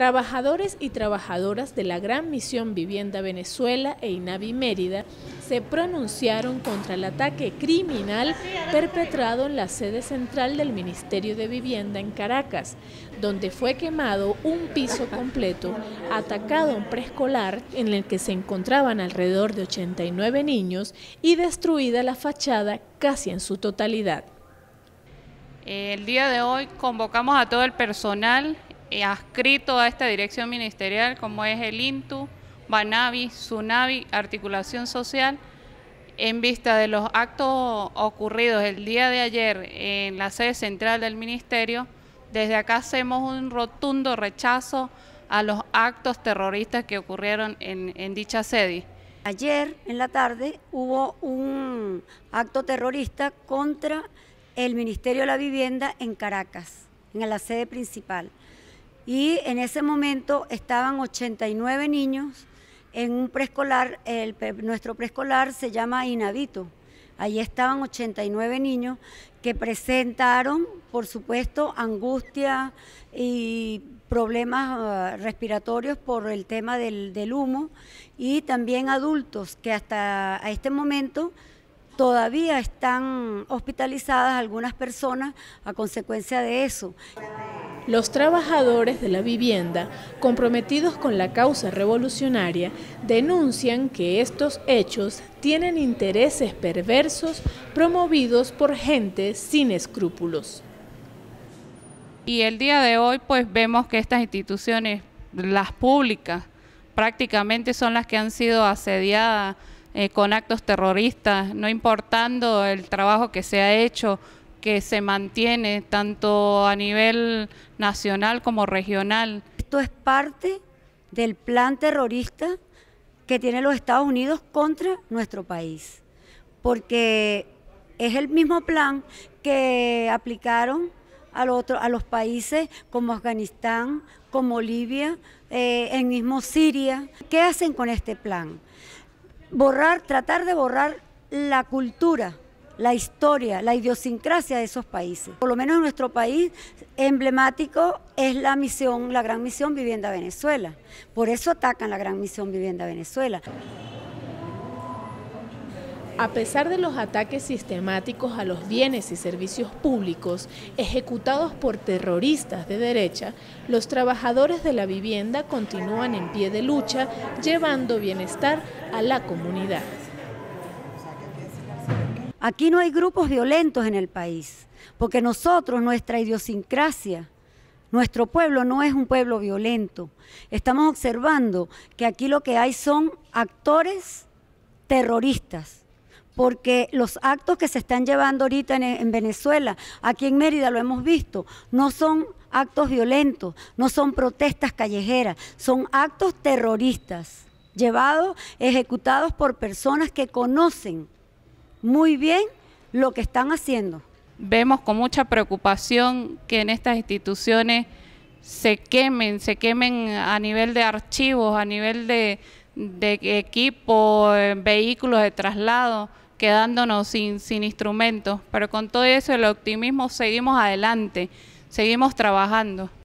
Trabajadores y trabajadoras de la Gran Misión Vivienda Venezuela e INAVI Mérida se pronunciaron contra el ataque criminal perpetrado en la sede central del Ministerio de Vivienda en Caracas, donde fue quemado un piso completo, atacado un preescolar en el que se encontraban alrededor de 89 niños y destruida la fachada casi en su totalidad. El día de hoy convocamos a todo el personal adscrito a esta dirección ministerial, como es el INTU, BANAVI, SUNAVI, Articulación Social, en vista de los actos ocurridos el día de ayer en la sede central del ministerio. Desde acá hacemos un rotundo rechazo a los actos terroristas que ocurrieron en dicha sede. Ayer en la tarde hubo un acto terrorista contra el Ministerio de la Vivienda en Caracas, en la sede principal. Y en ese momento estaban 89 niños en un preescolar. Nuestro preescolar se llama Inavito. Allí estaban 89 niños que presentaron, por supuesto, angustia y problemas respiratorios por el tema del humo, y también adultos que hasta este momento todavía están hospitalizadas algunas personas a consecuencia de eso. Los trabajadores de la vivienda, comprometidos con la causa revolucionaria, denuncian que estos hechos tienen intereses perversos promovidos por gente sin escrúpulos. Y el día de hoy pues vemos que estas instituciones, las públicas, prácticamente son las que han sido asediadas con actos terroristas, no importando el trabajo que se ha hecho, que se mantiene tanto a nivel nacional como regional. Esto es parte del plan terrorista que tiene los Estados Unidos contra nuestro país, porque es el mismo plan que aplicaron a los países como Afganistán, como Libia, en mismo Siria. ¿Qué hacen con este plan? Tratar de borrar la cultura, la historia, la idiosincrasia de esos países. Por lo menos en nuestro país emblemático es la Gran Misión Vivienda Venezuela. Por eso atacan la Gran Misión Vivienda Venezuela. A pesar de los ataques sistemáticos a los bienes y servicios públicos ejecutados por terroristas de derecha, los trabajadores de la vivienda continúan en pie de lucha, llevando bienestar a la comunidad. Aquí no hay grupos violentos en el país, porque nosotros, nuestra idiosincrasia, nuestro pueblo no es un pueblo violento. Estamos observando que aquí lo que hay son actores terroristas, porque los actos que se están llevando ahorita en Venezuela, aquí en Mérida lo hemos visto, no son actos violentos, no son protestas callejeras, son actos terroristas, ejecutados por personas que conocen muy bien lo que están haciendo. Vemos con mucha preocupación que en estas instituciones se quemen a nivel de archivos, a nivel de equipo, vehículos de traslado, quedándonos sin instrumentos. Pero con todo eso, el optimismo, seguimos adelante, seguimos trabajando.